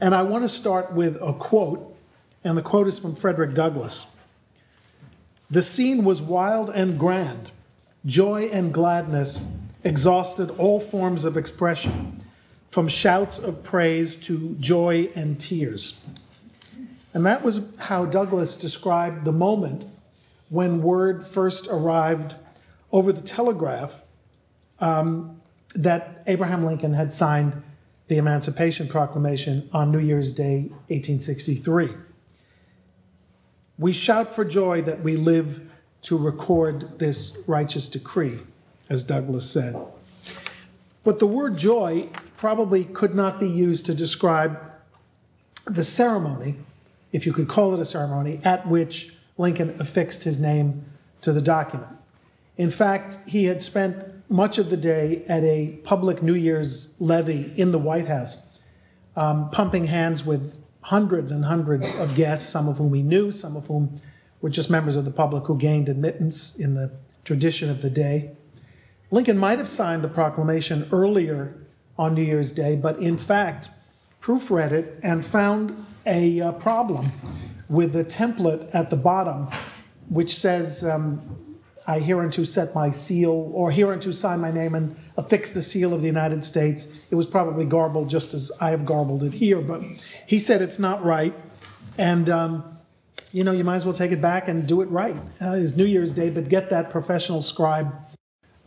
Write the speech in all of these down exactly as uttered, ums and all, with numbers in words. And I want to start with a quote, and the quote is from Frederick Douglass. "The scene was wild and grand. Joy and gladness exhausted all forms of expression, from shouts of praise to joy and tears." And that was how Douglass described the moment when word first arrived over the telegraph um, that Abraham Lincoln had signed the Emancipation Proclamation on New Year's Day, eighteen sixty-three. "We shout for joy that we live to record this righteous decree," as Douglass said. But the word joy probably could not be used to describe the ceremony, if you could call it a ceremony, at which Lincoln affixed his name to the document. In fact, he had spent much of the day at a public New Year's levee in the White House, um, pumping hands with hundreds and hundreds of guests, some of whom he knew, some of whom were just members of the public who gained admittance in the tradition of the day. Lincoln might have signed the proclamation earlier on New Year's Day, but in fact proofread it and found a uh, problem with the template at the bottom, which says, um, "I hereunto set my seal," or "hereunto sign my name and affix the seal of the United States." It was probably garbled just as I have garbled it here, but he said it's not right. And, um, you know, you might as well take it back and do it right. Uh, it's New Year's Day, but get that professional scribe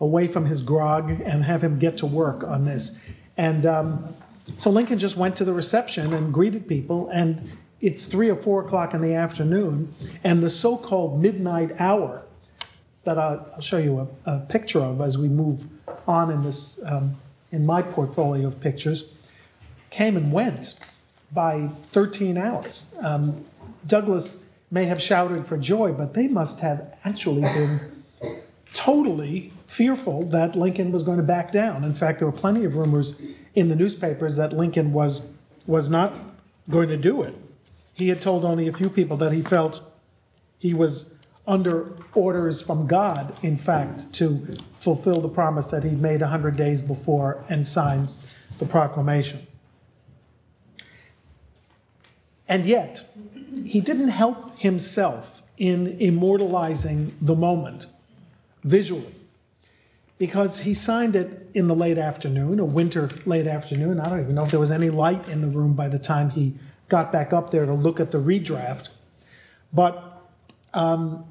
away from his grog and have him get to work on this. And um, so Lincoln just went to the reception and greeted people, and it's three or four o'clock in the afternoon, and the so-called midnight hour that I'll show you a, a picture of as we move on in this, um, in my portfolio of pictures, came and went by thirteen hours. Um, Douglass may have shouted for joy, but they must have actually been totally fearful that Lincoln was going to back down. In fact, there were plenty of rumors in the newspapers that Lincoln was, was not going to do it. He had told only a few people that he felt he was under orders from God, in fact, to fulfill the promise that he'd made one hundred days before and signed the proclamation. And yet, he didn't help himself in immortalizing the moment visually, because he signed it in the late afternoon, a winter late afternoon. I don't even know if there was any light in the room by the time he got back up there to look at the redraft. But um,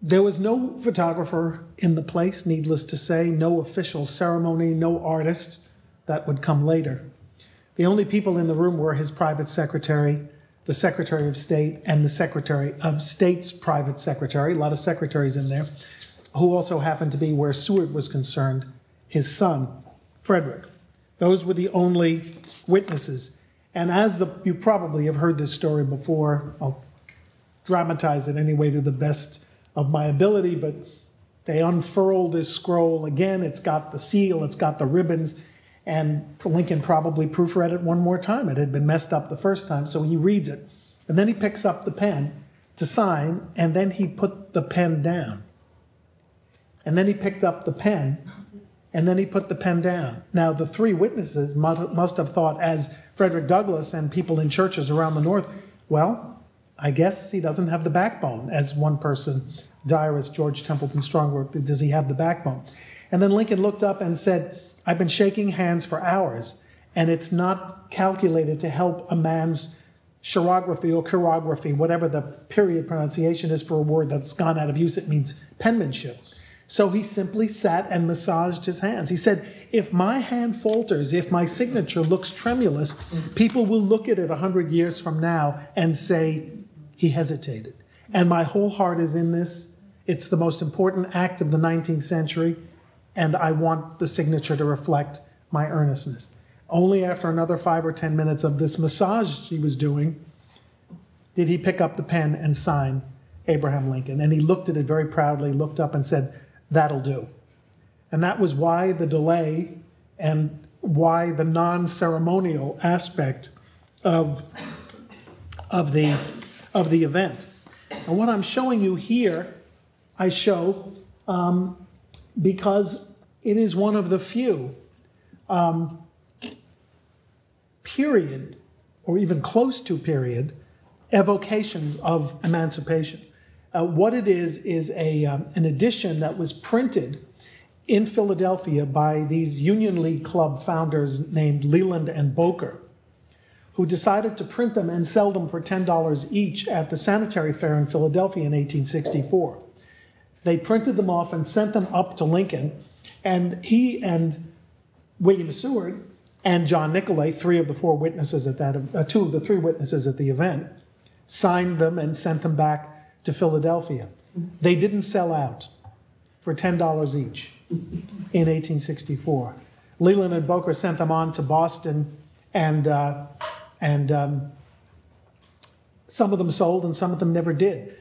There was no photographer in the place, needless to say, no official ceremony, no artist. That would come later. The only people in the room were his private secretary, the Secretary of State, and the Secretary of State's private secretary, a lot of secretaries in there, who also happened to be, where Seward was concerned, his son, Frederick. Those were the only witnesses. And as the, you probably have heard this story before, I'll dramatize it anyway to the best of my ability, but they unfurl this scroll again. It's got the seal, it's got the ribbons, and Lincoln probably proofread it one more time. It had been messed up the first time, so he reads it. And then he picks up the pen to sign, and then he put the pen down. And then he picked up the pen, and then he put the pen down. Now, the three witnesses must have thought, as Frederick Douglass and people in churches around the North, well, I guess he doesn't have the backbone. As one person, diarist George Templeton Strongworth, does he have the backbone? And then Lincoln looked up and said, "I've been shaking hands for hours, and it's not calculated to help a man's chirography or chirography," whatever the period pronunciation is for a word that's gone out of use. It means penmanship. So he simply sat and massaged his hands. He said, if my hand falters, if my signature looks tremulous, people will look at it a hundred years from now and say, he hesitated. And my whole heart is in this. It's the most important act of the nineteenth century, and I want the signature to reflect my earnestness. Only after another five or ten minutes of this massage he was doing did he pick up the pen and sign Abraham Lincoln. And he looked at it very proudly, looked up and said, "That'll do." And that was why the delay and why the non-ceremonial aspect of, of the of the event. And what I'm showing you here, I show um, because it is one of the few um, period or even close to period, evocations of emancipation. Uh, what it is is a, um, an edition that was printed in Philadelphia by these Union League Club founders named Leland and Boker, who decided to print them and sell them for ten dollars each at the Sanitary Fair in Philadelphia in eighteen sixty-four. They printed them off and sent them up to Lincoln, and he and William Seward and John Nicolay, three of the four witnesses at that, uh, two of the three witnesses at the event, signed them and sent them back to Philadelphia. They didn't sell out for ten dollars each in eighteen sixty-four. Leland and Boker sent them on to Boston, and uh, and um, some of them sold and some of them never did.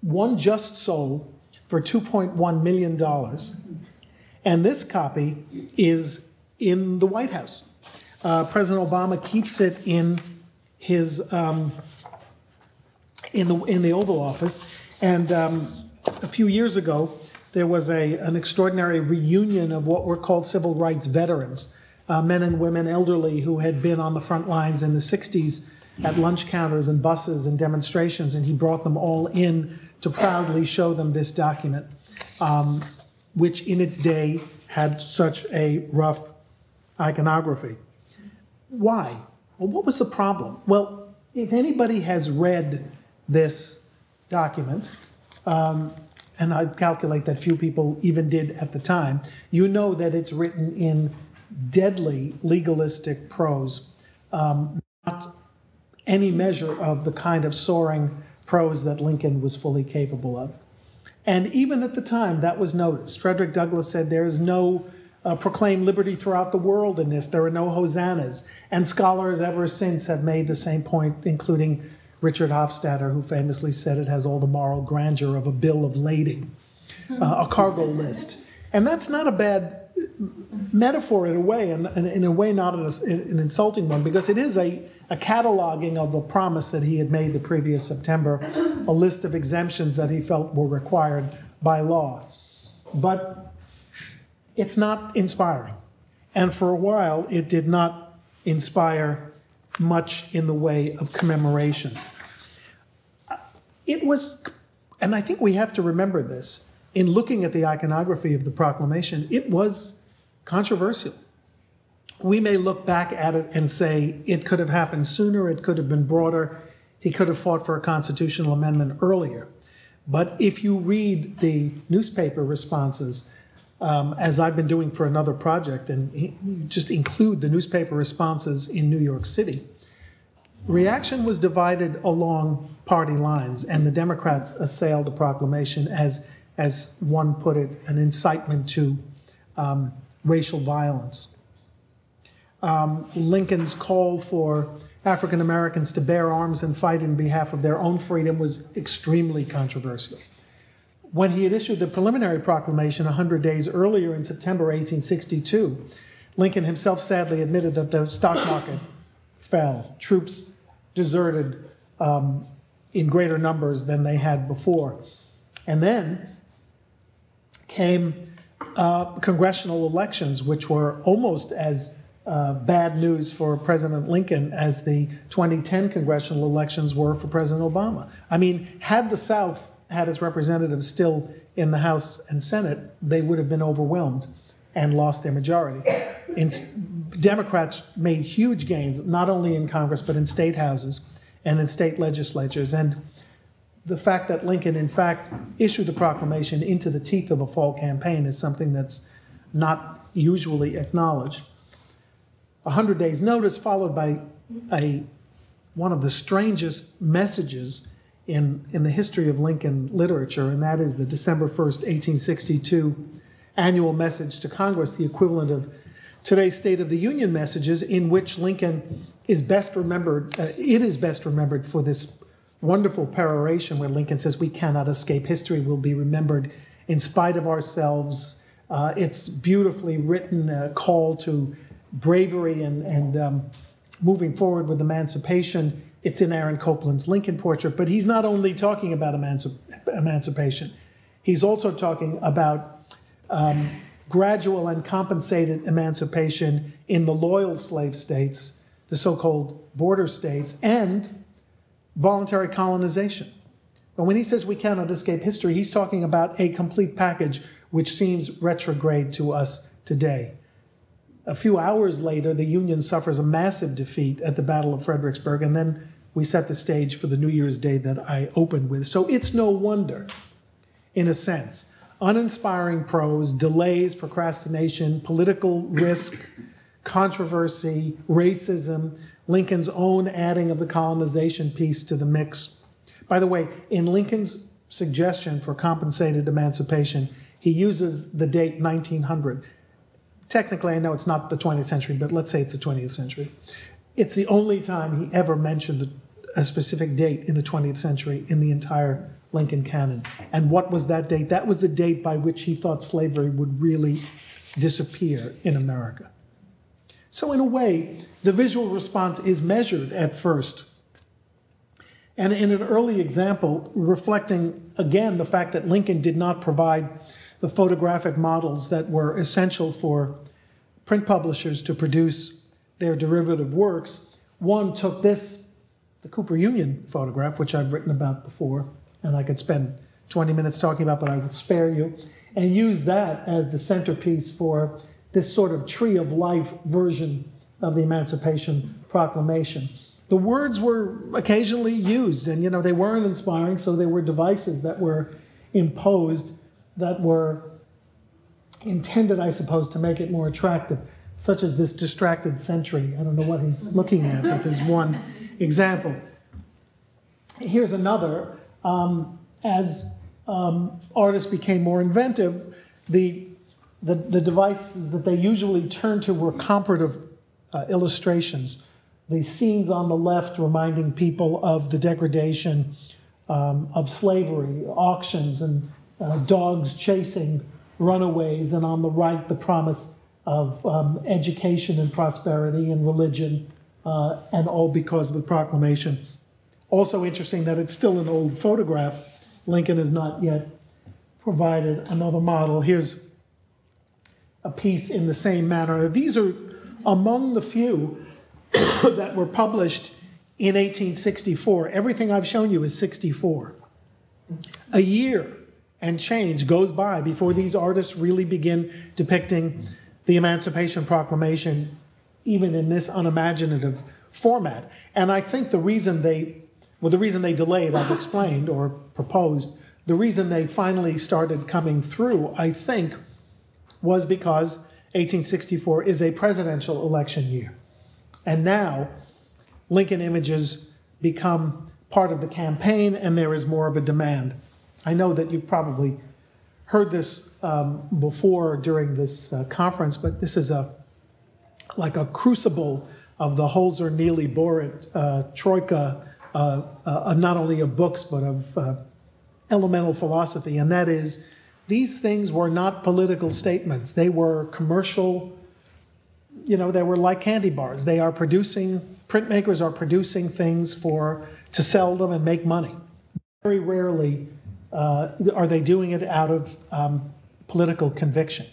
One just sold for two point one million dollars, and this copy is in the White House. Uh, President Obama keeps it in his um, in the in the Oval Office, and um, a few years ago there was a an extraordinary reunion of what were called civil rights veterans. Uh, men and women, elderly, who had been on the front lines in the sixties at lunch counters and buses and demonstrations, and he brought them all in to proudly show them this document, um, which in its day had such a rough iconography. Why? Well, what was the problem? Well, if anybody has read this document, um, and I calculate that few people even did at the time, you know that it's written in deadly legalistic prose, um, not any measure of the kind of soaring prose that Lincoln was fully capable of. And even at the time, that was noticed. Frederick Douglass said, there is no uh, proclaim liberty throughout the world in this. There are no hosannas. And scholars ever since have made the same point, including Richard Hofstadter, who famously said it has all the moral grandeur of a bill of lading, uh, a cargo list. And that's not a bad metaphor in a way, and in a way not an insulting one, because it is a, a cataloging of a promise that he had made the previous September, a list of exemptions that he felt were required by law. But it's not inspiring. And for a while, it did not inspire much in the way of commemoration. It was, and I think we have to remember this, in looking at the iconography of the proclamation, it was controversial. We may look back at it and say it could have happened sooner, it could have been broader, he could have fought for a constitutional amendment earlier. But if you read the newspaper responses, um, as I've been doing for another project, and just include the newspaper responses in New York City, reaction was divided along party lines, and the Democrats assailed the proclamation as, as one put it, an incitement to um, racial violence. Um, Lincoln's call for African Americans to bear arms and fight in behalf of their own freedom was extremely controversial. When he had issued the preliminary proclamation one hundred days earlier in September eighteen sixty-two, Lincoln himself sadly admitted that the stock market fell. Troops deserted um, in greater numbers than they had before. And then came Uh, congressional elections, which were almost as uh, bad news for President Lincoln as the twenty ten congressional elections were for President Obama. I mean, had the South had its representatives still in the House and Senate, they would have been overwhelmed and lost their majority. In, Democrats made huge gains, not only in Congress, but in state houses and in state legislatures. And the fact that Lincoln, in fact, issued the proclamation into the teeth of a fall campaign is something that's not usually acknowledged. A hundred days' notice followed by a, one of the strangest messages in, in the history of Lincoln literature, and that is the December first, eighteen sixty-two annual message to Congress, the equivalent of today's State of the Union messages, in which Lincoln is best remembered, uh, it is best remembered for this wonderful peroration where Lincoln says, we cannot escape history, we'll be remembered in spite of ourselves. Uh, it's beautifully written, a call to bravery and, and um, moving forward with emancipation. It's in Aaron Copland's Lincoln portrait, but he's not only talking about emanci- emancipation, he's also talking about um, gradual and compensated emancipation in the loyal slave states, the so-called border states, and voluntary colonization. But when he says we cannot escape history, he's talking about a complete package which seems retrograde to us today. A few hours later, the Union suffers a massive defeat at the Battle of Fredericksburg, and then we set the stage for the New Year's Day that I opened with. So it's no wonder, in a sense, uninspiring prose, delays, procrastination, political risk, controversy, racism, Lincoln's own adding of the colonization piece to the mix. By the way, in Lincoln's suggestion for compensated emancipation, he uses the date nineteen hundred. Technically, I know it's not the twentieth century, but let's say it's the twentieth century. It's the only time he ever mentioned a specific date in the twentieth century in the entire Lincoln canon. And what was that date? That was the date by which he thought slavery would really disappear in America. So in a way, the visual response is measured at first. And in an early example, reflecting again the fact that Lincoln did not provide the photographic models that were essential for print publishers to produce their derivative works, one took this, the Cooper Union photograph, which I've written about before, and I could spend twenty minutes talking about, but I would spare you, and used that as the centerpiece for this sort of tree of life version of the Emancipation Proclamation. The words were occasionally used, and you know they weren't inspiring, so they were devices that were imposed that were intended, I suppose, to make it more attractive, such as this distracted sentry. I don't know what he's looking at, but there's one example. Here's another. Um, as um, artists became more inventive, the, the, the devices that they usually turned to were comparative uh, illustrations. The scenes on the left reminding people of the degradation um, of slavery, auctions, and uh, dogs chasing runaways, and on the right, the promise of um, education and prosperity and religion, uh, and all because of the proclamation. Also interesting that it's still an old photograph. Lincoln has not yet provided another model. Here's a piece in the same manner. These are among the few that were published in eighteen sixty-four. Everything I've shown you is sixty-four. A year and change goes by before these artists really begin depicting the Emancipation Proclamation, even in this unimaginative format. And I think the reason they, well, the reason they delayed, I've explained or proposed, the reason they finally started coming through, I think, was because eighteen sixty-four is a presidential election year. And now Lincoln images become part of the campaign, and there is more of a demand. I know that you've probably heard this um, before during this uh, conference, but this is a like a crucible of the Holzer-Neeley-Borat uh, troika, uh, uh, not only of books, but of uh, elemental philosophy. And that is, these things were not political statements. They were commercial. You know, they were like candy bars. They are producing, printmakers are producing things for, to sell them and make money. Very rarely uh, are they doing it out of um, political conviction.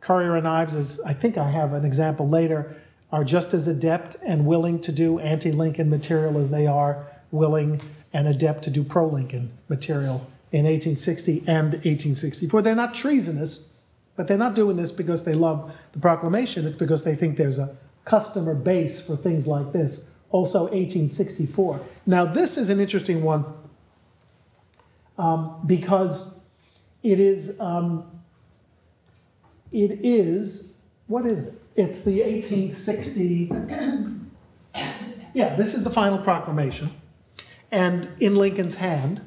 Currier and Ives, is, I think I have an example later, are just as adept and willing to do anti-Lincoln material as they are willing and adept to do pro-Lincoln material in eighteen sixty and eighteen sixty-four. They're not treasonous. But they're not doing this because they love the proclamation. It's because they think there's a customer base for things like this. Also eighteen sixty-four. Now this is an interesting one um, because it is, um, it is, what is it? It's the eighteen sixty, yeah, this is the final proclamation. And in Lincoln's hand,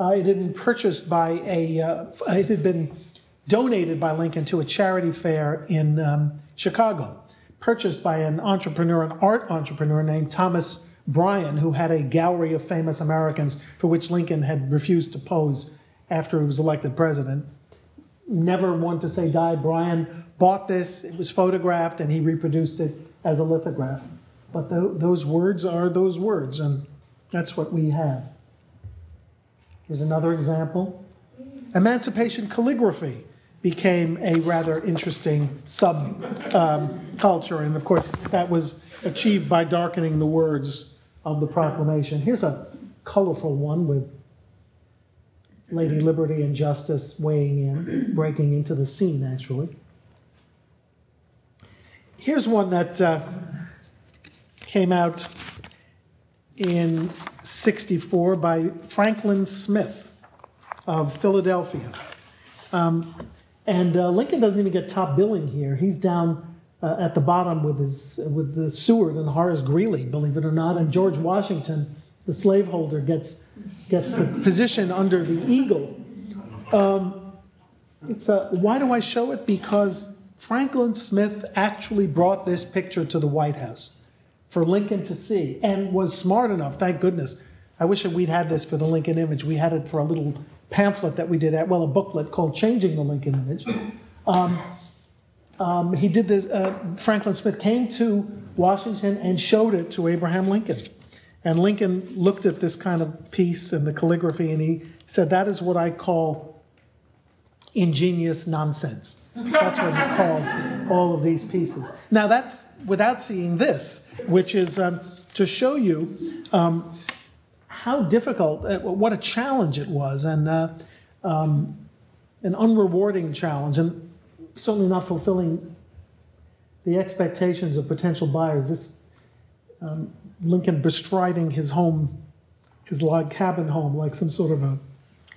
uh, it had been purchased by a, uh, it had been, donated by Lincoln to a charity fair in um, Chicago, purchased by an entrepreneur, an art entrepreneur named Thomas Bryan, who had a gallery of famous Americans for which Lincoln had refused to pose after he was elected president. Never one to say die, Bryan bought this, it was photographed, and he reproduced it as a lithograph. But th those words are those words, and that's what we have. Here's another example. Emancipation calligraphy. became a rather interesting sub-culture. Um, and of course, that was achieved by darkening the words of the proclamation. Here's a colorful one with Lady Liberty and Justice weighing in, breaking into the scene, actually. Here's one that uh, came out in sixty-four by Franklin Smith of Philadelphia. Um, and uh, Lincoln doesn't even get top billing here. He's down uh, at the bottom with his with the Seward and Horace Greeley, believe it or not, and George Washington, the slaveholder, gets gets the position under the eagle. Um, it's a, why do I show it? Because Franklin Smith actually brought this picture to the White House for Lincoln to see, and was smart enough, thank goodness. I wish that we'd had this for the Lincoln image. We had it for a little pamphlet that we did at, well, a booklet called Changing the Lincoln Image. Um, um, he did this, uh, Franklin Smith came to Washington and showed it to Abraham Lincoln. And Lincoln looked at this kind of piece and the calligraphy, and he said, that is what I call ingenious nonsense. That's what he called all of these pieces. Now that's without seeing this, which is um, to show you um, how difficult, uh, what a challenge it was, and uh, um, an unrewarding challenge, and certainly not fulfilling the expectations of potential buyers. This um, Lincoln bestriding his home, his log cabin home, like some sort of a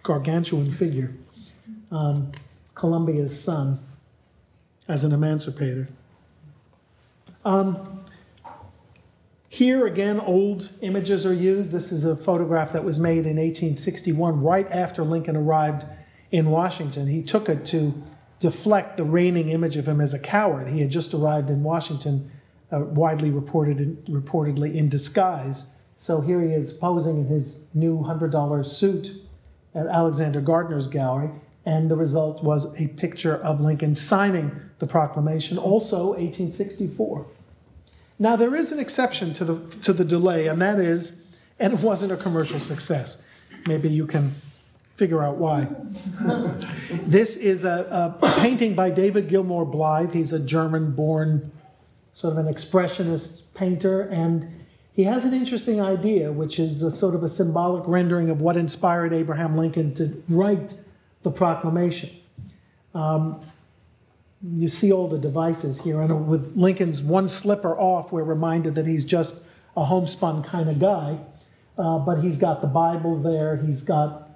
gargantuan figure, um, Columbia's son as an emancipator. Um, Here again, old images are used. This is a photograph that was made in eighteen sixty-one, right after Lincoln arrived in Washington. He took it to deflect the reigning image of him as a coward. He had just arrived in Washington, uh, widely reported in, reportedly in disguise. So here he is posing in his new one hundred dollar suit at Alexander Gardner's gallery, and the result was a picture of Lincoln signing the proclamation, also eighteen sixty-four. Now, there is an exception to the, to the delay, and that is, and it wasn't a commercial success. Maybe you can figure out why. This is a, a painting by David Gilmore Blythe. He's a German-born, sort of an expressionist painter, and he has an interesting idea, which is a sort of a symbolic rendering of what inspired Abraham Lincoln to write the proclamation. Um, You see all the devices here, and with Lincoln's one slipper off, we're reminded that he's just a homespun kind of guy, uh, but he's got the Bible there, he's got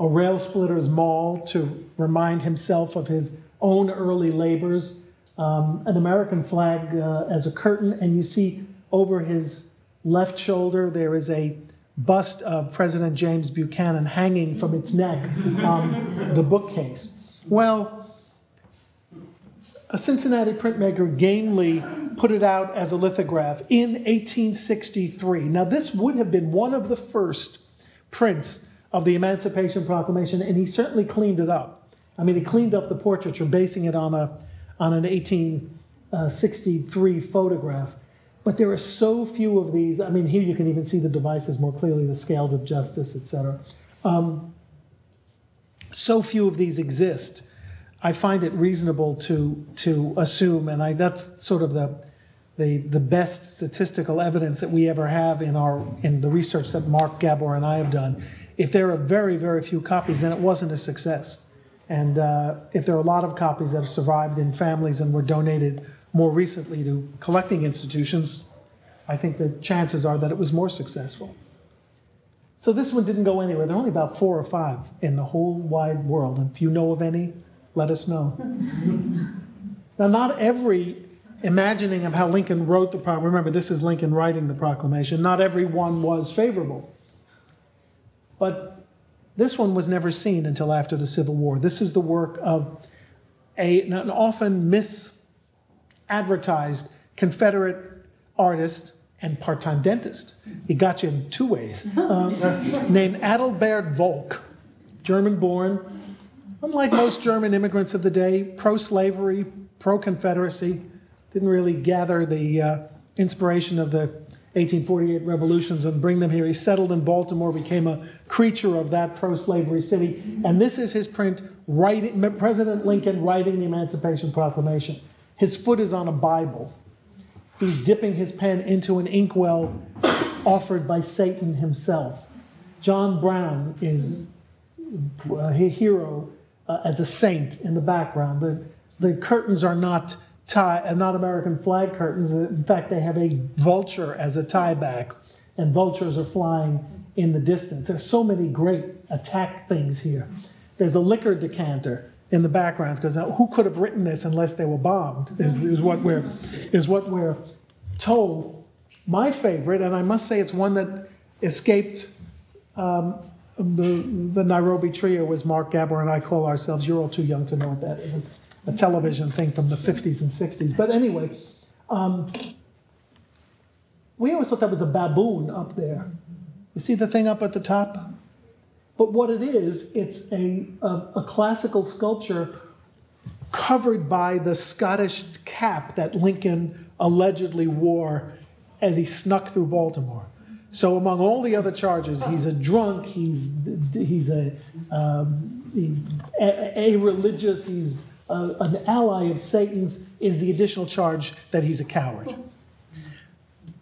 a rail splitter's maul to remind himself of his own early labors, um, an American flag uh, as a curtain, and you see over his left shoulder there is a bust of President James Buchanan hanging from its neck on the bookcase. Well, a Cincinnati printmaker, Gainley, put it out as a lithograph in eighteen sixty-three. Now, this would have been one of the first prints of the Emancipation Proclamation, and he certainly cleaned it up. I mean, he cleaned up the portraiture, basing it on, a, on an eighteen sixty-three photograph. But there are so few of these. I mean, here you can even see the devices more clearly, the scales of justice, et cetera. Um, so few of these exist. I find it reasonable to to assume, and I, that's sort of the, the the best statistical evidence that we ever have in our in the research that Mark Gabor and I have done. If there are very very few copies, then it wasn't a success. And uh, if there are a lot of copies that have survived in families and were donated more recently to collecting institutions, I think the chances are that it was more successful. So this one didn't go anywhere. There are only about four or five in the whole wide world, and if you know of any, let us know. Now, not every imagining of how Lincoln wrote the proclamation, remember this is Lincoln writing the proclamation, not every one was favorable. But this one was never seen until after the Civil War. This is the work of a, an often misadvertised Confederate artist and part-time dentist. He got you in two ways, um, named Adalbert Volck, German-born. Unlike most German immigrants of the day, pro-slavery, pro-Confederacy, didn't really gather the uh, inspiration of the eighteen forty-eight revolutions and bring them here. He settled in Baltimore, became a creature of that pro-slavery city. And this is his print, writing, President Lincoln writing the Emancipation Proclamation. His foot is on a Bible. He's dipping his pen into an inkwell offered by Satan himself. John Brown is a hero uh, as a saint in the background. The, the curtains are not tie, not American flag curtains. In fact, they have a vulture as a tie back, and vultures are flying in the distance. There's so many great attack things here. There's a liquor decanter in the background, because who could have written this unless they were bombed, is, is, what we're, is what we're told. My favorite, and I must say it's one that escaped um, the, the Nairobi trio, was Mark Gabor and I call ourselves. You're all too young to know what that is. A television thing from the fifties and sixties. But anyway, um, we always thought that was a baboon up there. You see the thing up at the top? But what it is, it's a, a, a classical sculpture covered by the Scottish cap that Lincoln allegedly wore as he snuck through Baltimore. So among all the other charges, he's a drunk, he's, he's a, um, he, a, a religious, he's a, an ally of Satan's, is the additional charge that he's a coward.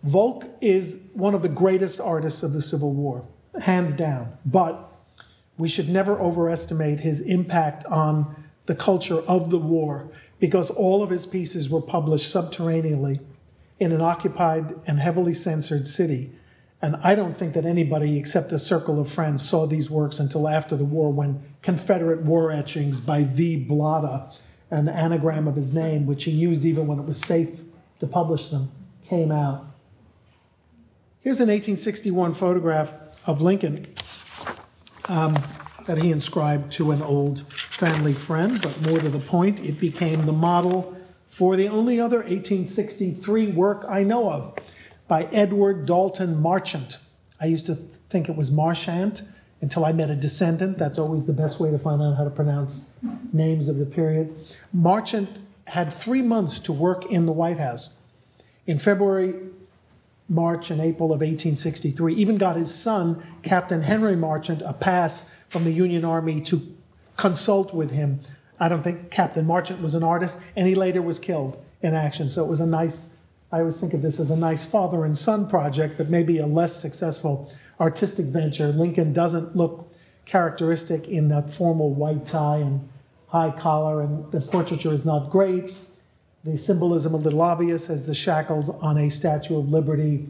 Volck is one of the greatest artists of the Civil War, hands down, but we should never overestimate his impact on the culture of the war, because all of his pieces were published subterraneously in an occupied and heavily censored city. And I don't think that anybody except a circle of friends saw these works until after the war, when Confederate war etchings by V. Blada, an anagram of his name, which he used even when it was safe to publish them, came out. Here's an eighteen sixty-one photograph of Lincoln Um, that he inscribed to an old family friend, but more to the point, it became the model for the only other eighteen sixty-three work I know of, by Edward Dalton Marchant. I used to th think it was Marchant until I met a descendant. That's always the best way to find out how to pronounce names of the period. Marchant had three months to work in the White House. In February, March and April of eighteen sixty-three, even got his son, Captain Henry Marchant, a pass from the Union Army to consult with him. I don't think Captain Marchant was an artist, and he later was killed in action. So it was a nice, I always think of this as a nice father and son project, but maybe a less successful artistic venture. Lincoln doesn't look characteristic in that formal white tie and high collar, and the portraiture is not great. The symbolism a little obvious, as the shackles on a Statue of Liberty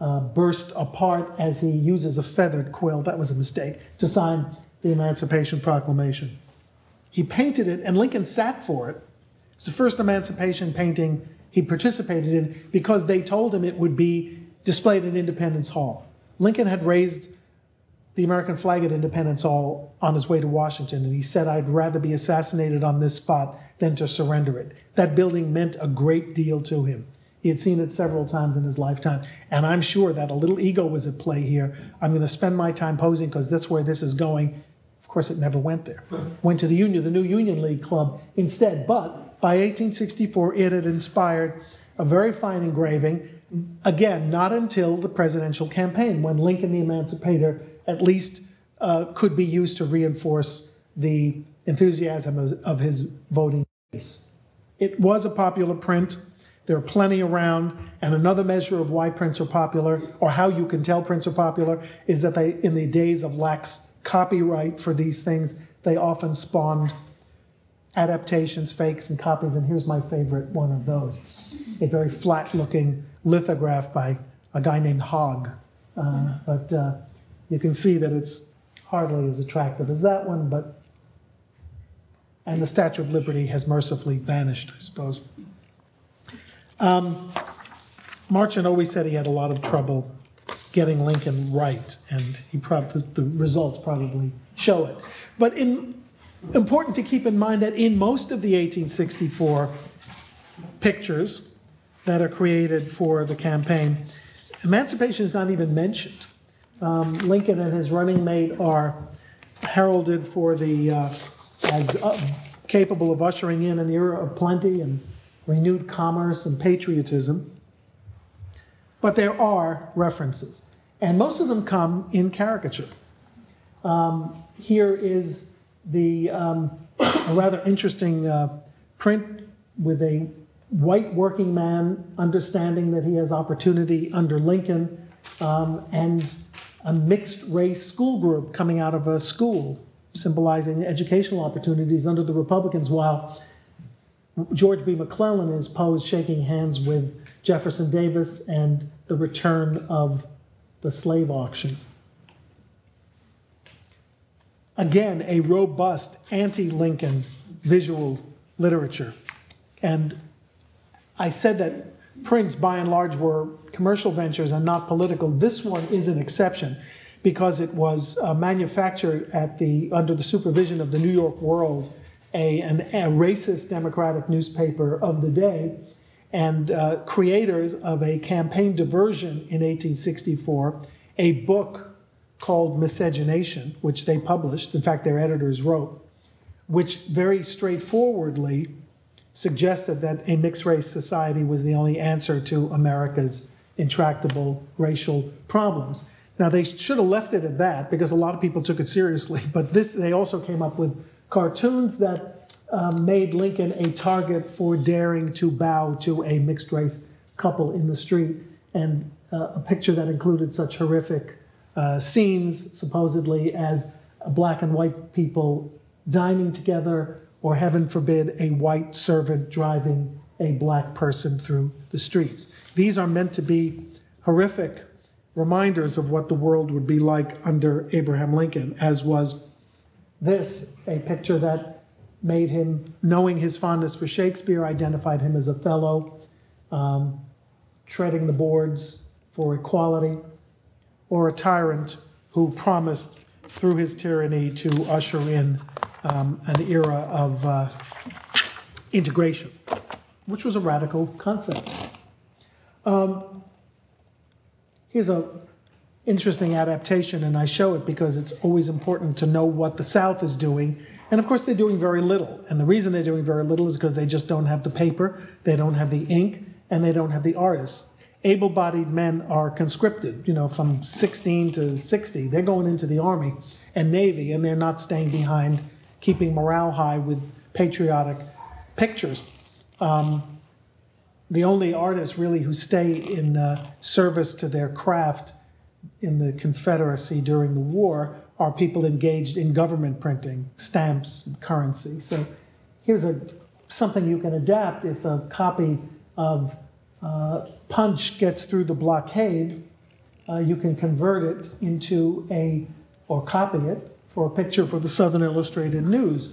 uh, burst apart as he uses a feathered quill, that was a mistake, to sign the Emancipation Proclamation. He painted it, and Lincoln sat for it. It's the first emancipation painting he participated in, because they told him it would be displayed at Independence Hall. Lincoln had raised the American flag at Independence Hall on his way to Washington, and he said, "I'd rather be assassinated on this spot than to surrender it." That building meant a great deal to him. He had seen it several times in his lifetime, and I'm sure that a little ego was at play here. I'm going to spend my time posing because that's where this is going. Of course, it never went there. Went to the Union, the new Union League Club instead. But by eighteen sixty-four, it had inspired a very fine engraving. Again, not until the presidential campaign, when Lincoln the Emancipator at least uh, could be used to reinforce the enthusiasm of, of his voting base. It was a popular print. There are plenty around. And another measure of why prints are popular, or how you can tell prints are popular, is that they, in the days of lax copyright for these things, they often spawned adaptations, fakes, and copies. And here's my favorite one of those, a very flat-looking lithograph by a guy named Hogg. Uh, but uh, you can see that it's hardly as attractive as that one, but. And the Statue of Liberty has mercifully vanished, I suppose. Um, Marchant always said he had a lot of trouble getting Lincoln right, and he probably, the results probably show it. But in, important to keep in mind that in most of the eighteen sixty-four pictures that are created for the campaign, emancipation is not even mentioned. Um, Lincoln and his running mate are heralded for the... Uh, as uh, capable of ushering in an era of plenty and renewed commerce and patriotism. but there are references. And most of them come in caricature. Um, here is the um, a rather interesting uh, print with a white working man understanding that he has opportunity under Lincoln, um, and a mixed race school group coming out of a school symbolizing educational opportunities under the Republicans, while George B. McClellan is posed shaking hands with Jefferson Davis and the return of the slave auction. Again, a robust anti-Lincoln visual literature. And I said that prints, by and large, were commercial ventures and not political. This one is an exception, because it was uh, manufactured at the, under the supervision of the New York World, a, an, a racist Democratic newspaper of the day, and uh, creators of a campaign diversion in eighteen sixty-four, a book called Miscegenation, which they published, in fact their editors wrote, which very straightforwardly suggested that a mixed-race society was the only answer to America's intractable racial problems. Now, they should have left it at that, because a lot of people took it seriously, but this, they also came up with cartoons that um, made Lincoln a target for daring to bow to a mixed-race couple in the street, and uh, a picture that included such horrific uh, scenes, supposedly, as black and white people dining together, or, heaven forbid, a white servant driving a black person through the streets. These are meant to be horrific reminders of what the world would be like under Abraham Lincoln, as was this, a picture that made him, knowing his fondness for Shakespeare, identified him as Othello, um, treading the boards for equality, or a tyrant who promised through his tyranny to usher in um, an era of uh, integration, which was a radical concept. Um, Here's an interesting adaptation, and I show it because it's always important to know what the South is doing. And of course, they're doing very little. And the reason they're doing very little is because they just don't have the paper, they don't have the ink, and they don't have the artists. Able-bodied men are conscripted, you know, from sixteen to sixty. They're going into the Army and Navy, and they're not staying behind, keeping morale high with patriotic pictures. Um, The only artists really who stay in uh, service to their craft in the Confederacy during the war are people engaged in government printing, stamps, and currency. So here's a, something you can adapt if a copy of uh, Punch gets through the blockade. Uh, you can convert it into a, or copy it, for a picture for the Southern Illustrated News,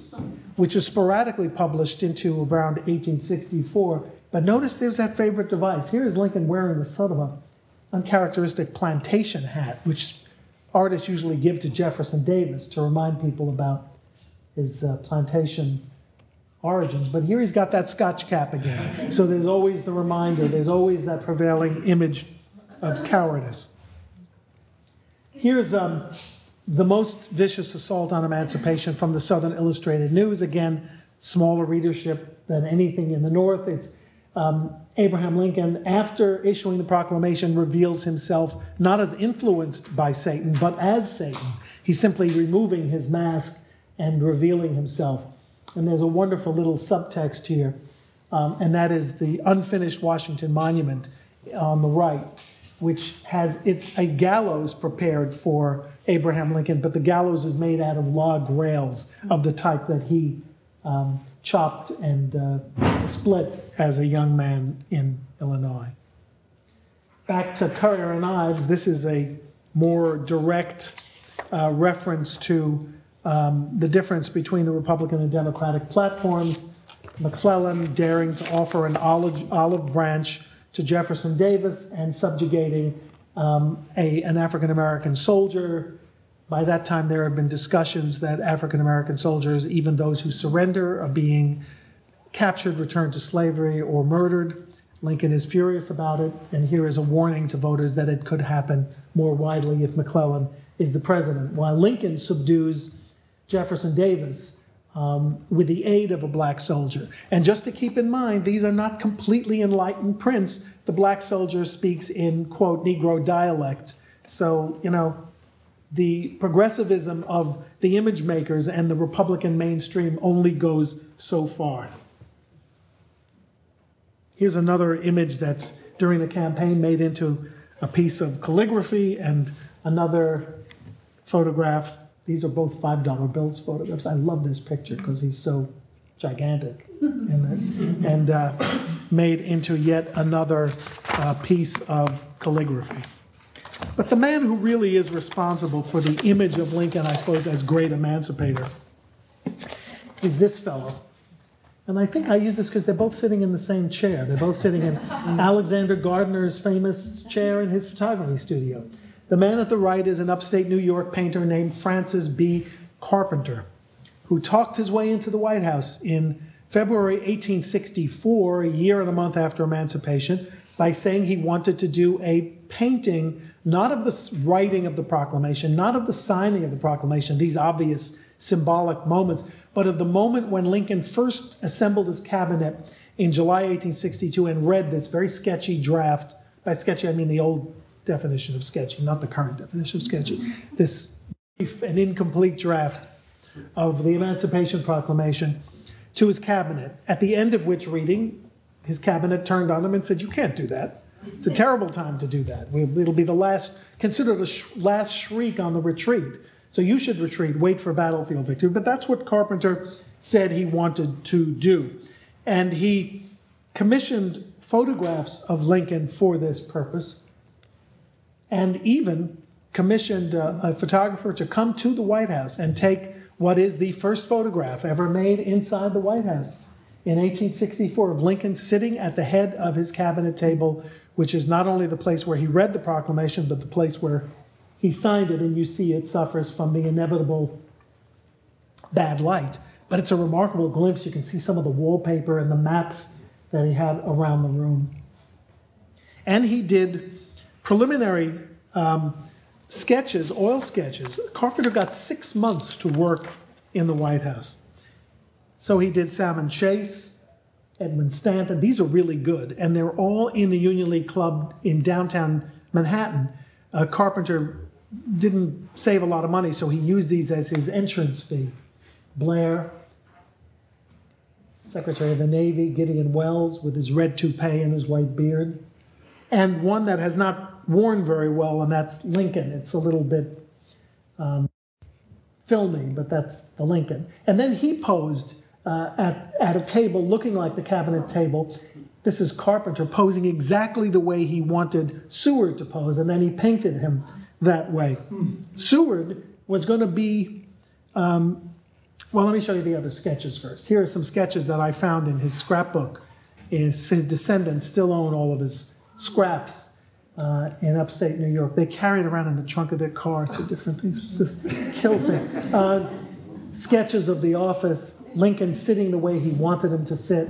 which is sporadically published into around eighteen sixty-four. But notice there's that favorite device. Here is Lincoln wearing the sort of an uncharacteristic plantation hat, which artists usually give to Jefferson Davis to remind people about his uh, plantation origins. But here he's got that Scotch cap again. So there's always the reminder. There's always that prevailing image of cowardice. Here's um, the most vicious assault on emancipation from the Southern Illustrated News. Again, smaller readership than anything in the North. It's Um, Abraham Lincoln, after issuing the proclamation, reveals himself not as influenced by Satan, but as Satan. He's simply removing his mask and revealing himself. And there's a wonderful little subtext here, um, and that is the unfinished Washington Monument on the right, which has it's a gallows prepared for Abraham Lincoln, but the gallows is made out of log rails of the type that he um, chopped and uh, split as a young man in Illinois. Back to Currier and Ives, this is a more direct uh, reference to um, the difference between the Republican and Democratic platforms. McClellan daring to offer an olive, olive branch to Jefferson Davis and subjugating um, a, an African-American soldier. By that time, there have been discussions that African-American soldiers, even those who surrender, are being captured, returned to slavery, or murdered. Lincoln is furious about it, and here is a warning to voters that it could happen more widely if McClellan is the president. While Lincoln subdues Jefferson Davis, um, with the aid of a black soldier. And just to keep in mind, these are not completely enlightened prints. The black soldier speaks in, quote, Negro dialect. So, you know, the progressivism of the image makers and the Republican mainstream only goes so far. Here's another image that's during the campaign made into a piece of calligraphy, and another photograph. These are both five dollar bills photographs. I love this picture because he's so gigantic in it, and uh, made into yet another uh, piece of calligraphy. But the man who really is responsible for the image of Lincoln, I suppose, as great emancipator is this fellow. And I think I use this because they're both sitting in the same chair. They're both sitting in Alexander Gardner's famous chair in his photography studio. The man at the right is an upstate New York painter named Francis B. Carpenter, who talked his way into the White House in February eighteen sixty-four, a year and a month after emancipation, by saying he wanted to do a painting, not of the writing of the proclamation, not of the signing of the proclamation, these obvious symbolic moments, but of the moment when Lincoln first assembled his cabinet in July eighteen sixty-two and read this very sketchy draft. By sketchy, I mean the old definition of sketchy, not the current definition of sketchy. This brief and incomplete draft of the Emancipation Proclamation to his cabinet, at the end of which reading, his cabinet turned on him and said, "You can't do that. It's a terrible time to do that. It'll be the last, considered a sh last shriek on the retreat. So you should retreat, wait for battlefield victory." But that's what Carpenter said he wanted to do. And he commissioned photographs of Lincoln for this purpose, and even commissioned a, a photographer to come to the White House and take what is the first photograph ever made inside the White House in eighteen sixty-four of Lincoln sitting at the head of his cabinet table, which is not only the place where he read the proclamation, but the place where he signed it, and you see it suffers from the inevitable bad light. But it's a remarkable glimpse. You can see some of the wallpaper and the maps that he had around the room. And he did preliminary um, sketches, oil sketches. Carpenter got six months to work in the White House. So he did Salmon Chase, Edwin Stanton. These are really good, and they're all in the Union League Club in downtown Manhattan. Uh, Carpenter didn't save a lot of money, so he used these as his entrance fee. Blair, Secretary of the Navy, Gideon Welles with his red toupee and his white beard, and one that has not worn very well, and that's Lincoln. It's a little bit um, filmy, but that's the Lincoln. And then he posed uh, at, at a table looking like the cabinet table. This is Carpenter posing exactly the way he wanted Seward to pose, and then he painted him that way. Mm. Seward was going to be, um, well, let me show you the other sketches first. Here are some sketches that I found in his scrapbook. His, his descendants still own all of his scraps uh, in upstate New York. They carry it around in the trunk of their car to different things. It's just kill thing. Uh, sketches of the office, Lincoln sitting the way he wanted him to sit.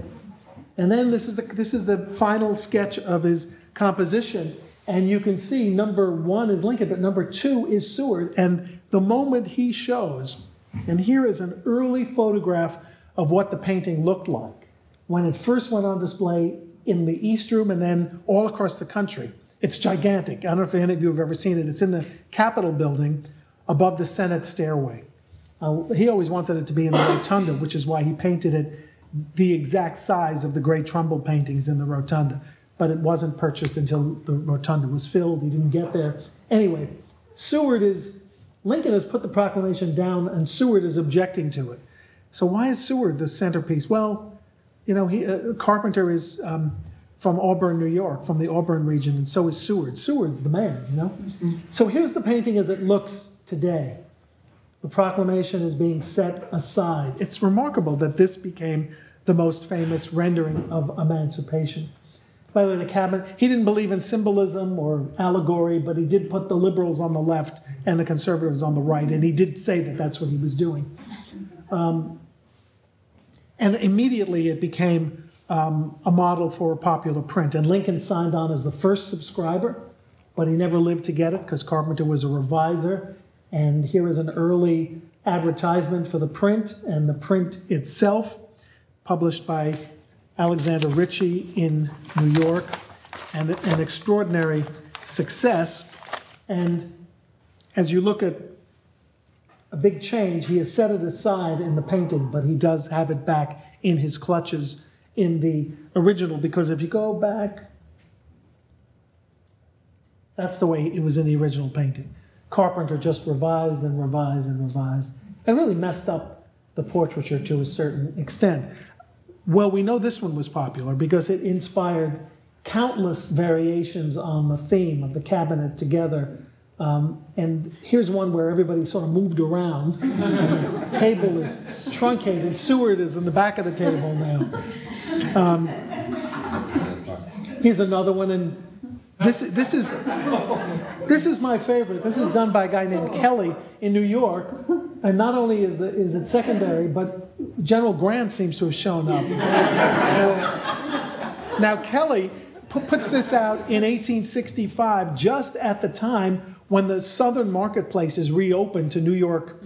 And then this is, the, this is the final sketch of his composition. And you can see number one is Lincoln, but number two is Seward. And the moment he shows, and here is an early photograph of what the painting looked like when it first went on display in the East Room and then all across the country. It's gigantic. I don't know if any of you have ever seen it. It's in the Capitol building above the Senate stairway. Uh, he always wanted it to be in the rotunda, which is why he painted it the exact size of the great Trumbull paintings in the rotunda, but it wasn't purchased until the rotunda was filled. He didn't get there. Anyway, Seward is, Lincoln has put the proclamation down and Seward is objecting to it. So why is Seward the centerpiece? Well, you know, he, uh, Carpenter is um, from Auburn, New York, from the Auburn region, and so is Seward. Seward's the man, you know? Mm-hmm. So here's the painting as it looks today. The proclamation is being set aside. It's remarkable that this became the most famous rendering of emancipation. By the way, the cabinet, he didn't believe in symbolism or allegory, but he did put the liberals on the left and the conservatives on the right, and he did say that that's what he was doing. Um, and immediately it became um, a model for a popular print, and Lincoln signed on as the first subscriber, but he never lived to get it because Carpenter was a reviser. And here is an early advertisement for the print and the print itself, published by Alexander Ritchie in New York, and an extraordinary success. And as you look at a big change, he has set it aside in the painting, but he does have it back in his clutches in the original, because if you go back, that's the way it was in the original painting. Carpenter just revised and revised and revised and really messed up the portraiture to a certain extent. Well, we know this one was popular because it inspired countless variations on the theme of the cabinet together. Um, and here's one where everybody sort of moved around. The table is truncated. Seward is in the back of the table now. Um, here's another one, and this this is this is my favorite. This is done by a guy named Kelly in New York, and not only is the, is it secondary, but General Grant seems to have shown up. Uh, now Kelly puts this out in eighteen sixty-five, just at the time when the Southern marketplace is reopened to New York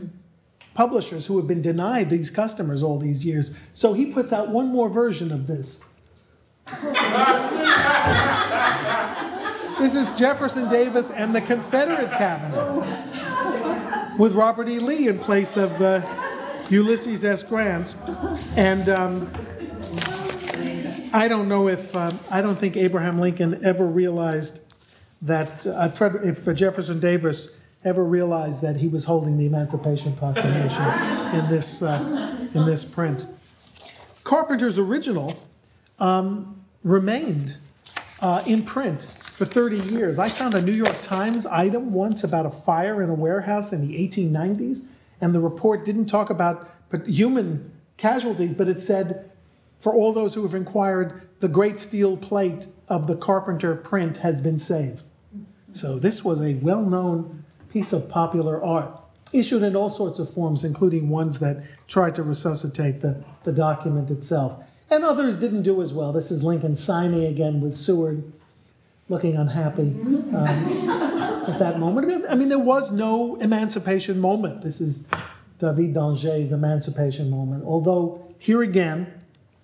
publishers who have been denied these customers all these years. So he puts out one more version of this. This is Jefferson Davis and the Confederate Cabinet, with Robert E. Lee in place of uh, Ulysses S. Grant. And um, I don't know if, um, I don't think Abraham Lincoln ever realized that, uh, Fred, if uh, Jefferson Davis ever realized that he was holding the Emancipation Proclamation in this, uh, in this print. Carpenter's original um, remained uh, in print for thirty years. I found a New York Times item once about a fire in a warehouse in the eighteen nineties, and the report didn't talk about human casualties, but it said, "For all those who have inquired, the great steel plate of the Carpenter print has been saved." So this was a well-known piece of popular art, issued in all sorts of forms, including ones that tried to resuscitate the, the document itself. And others didn't do as well. This is Lincoln signing again with Seward, looking unhappy um, at that moment. I mean, there was no emancipation moment. This is David d'Angers' emancipation moment, although here again,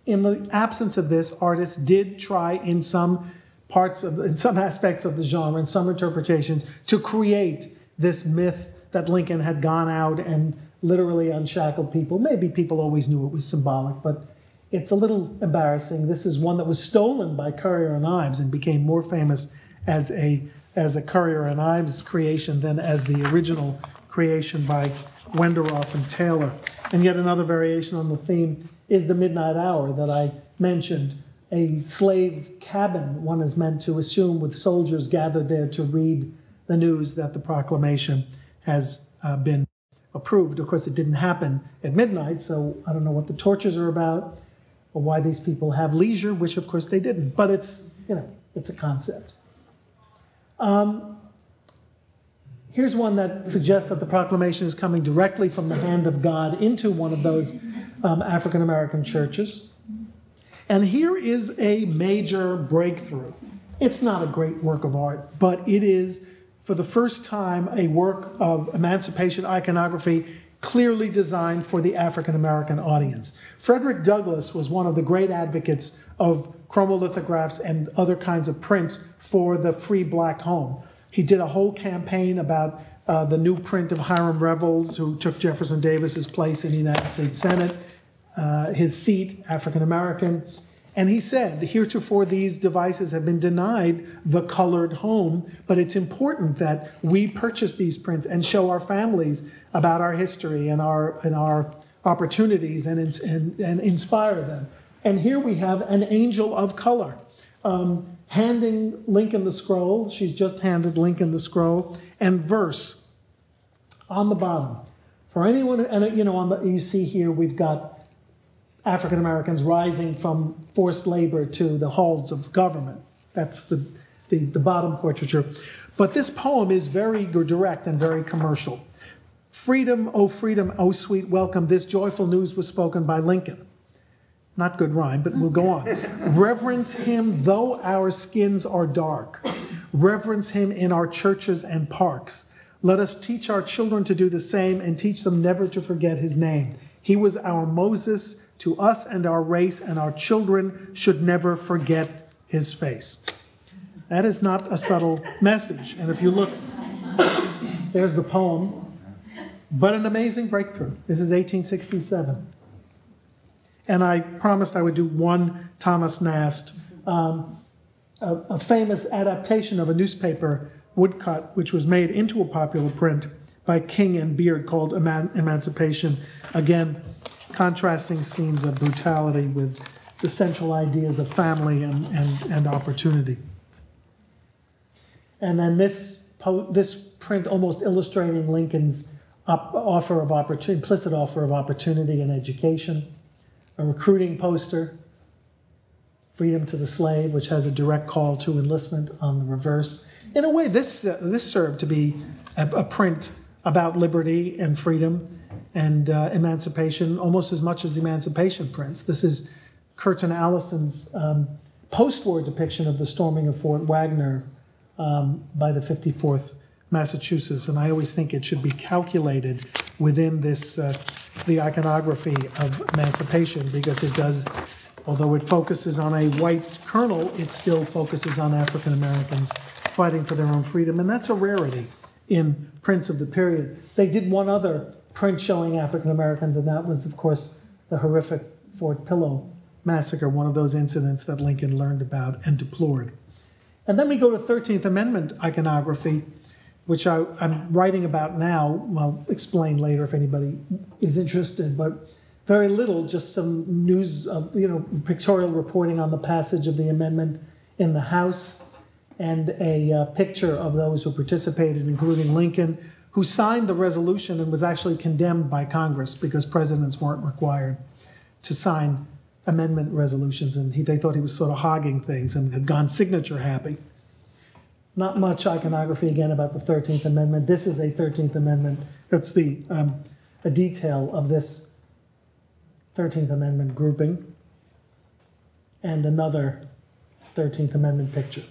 in the absence of this, artists did try in some parts of, in some aspects of the genre, in some interpretations, to create this myth that Lincoln had gone out and literally unshackled people. Maybe people always knew it was symbolic, but it's a little embarrassing. This is one that was stolen by Currier and Ives and became more famous as a, as a Currier and Ives creation than as the original creation by Wenderoth and Taylor. And yet another variation on the theme is the midnight hour that I mentioned, a slave cabin one is meant to assume, with soldiers gathered there to read the news that the proclamation has uh, been approved. Of course, it didn't happen at midnight, so I don't know what the tortures are about or why these people have leisure, which of course they didn't, but it's, you know, it's a concept. Um, here's one that suggests that the proclamation is coming directly from the hand of God into one of those Um, African-American churches. And here is a major breakthrough. It's not a great work of art, but it is, for the first time, a work of emancipation iconography clearly designed for the African-American audience. Frederick Douglass was one of the great advocates of chromolithographs and other kinds of prints for the free black home. He did a whole campaign about Uh, the new print of Hiram Revels, who took Jefferson Davis's place in the United States Senate, uh, his seat, African-American. And he said, "Heretofore these devices have been denied the colored home, but it's important that we purchase these prints and show our families about our history and our, and our opportunities and, and, and inspire them." And here we have an angel of color um, handing Lincoln the scroll. She's just handed Lincoln the scroll. And verse on the bottom. For anyone, and you know, on the, you see here we've got African Americans rising from forced labor to the halls of government. That's the, the, the bottom portraiture. But this poem is very direct and very commercial. "Freedom, oh freedom, oh sweet welcome, this joyful news was spoken by Lincoln." Not good rhyme, but we'll go on. "Reverence him though our skins are dark. Reverence him in our churches and parks. Let us teach our children to do the same and teach them never to forget his name. He was our Moses to us and our race, and our children should never forget his face. That is not a subtle message. And if you look, there's the poem. But an amazing breakthrough. This is eighteen sixty-seven. And I promised I would do one Thomas Nast, um, a, a famous adaptation of a newspaper woodcut, which was made into a popular print by King and Beard called Eman- Emancipation. Again, contrasting scenes of brutality with the central ideas of family and, and, and opportunity. And then this, po this print almost illustrating Lincoln's Op offer of opportunity, implicit offer of opportunity and education, a recruiting poster, freedom to the slave, which has a direct call to enlistment on the reverse. In a way, this, uh, this served to be a, a print about liberty and freedom and uh, emancipation almost as much as the Emancipation prints. This is Curtin Allison's um, post-war depiction of the storming of Fort Wagner um, by the fifty-fourth Massachusetts, and I always think it should be calculated within this, uh, the iconography of Emancipation, because it does, although it focuses on a white colonel, it still focuses on African Americans fighting for their own freedom, and that's a rarity in prints of the period. They did one other print showing African Americans, and that was, of course, the horrific Fort Pillow massacre, one of those incidents that Lincoln learned about and deplored. And then we go to thirteenth Amendment iconography, which I, I'm writing about now. I'll explain later if anybody is interested, but very little, just some news, of, you know, pictorial reporting on the passage of the amendment in the House, and a uh, picture of those who participated, including Lincoln, who signed the resolution and was actually condemned by Congress because presidents weren't required to sign amendment resolutions, and he, they thought he was sort of hogging things and had gone signature happy. Not much iconography, again, about the thirteenth Amendment. This is a thirteenth Amendment. That's the um, a detail of this thirteenth Amendment grouping, and another thirteenth Amendment picture.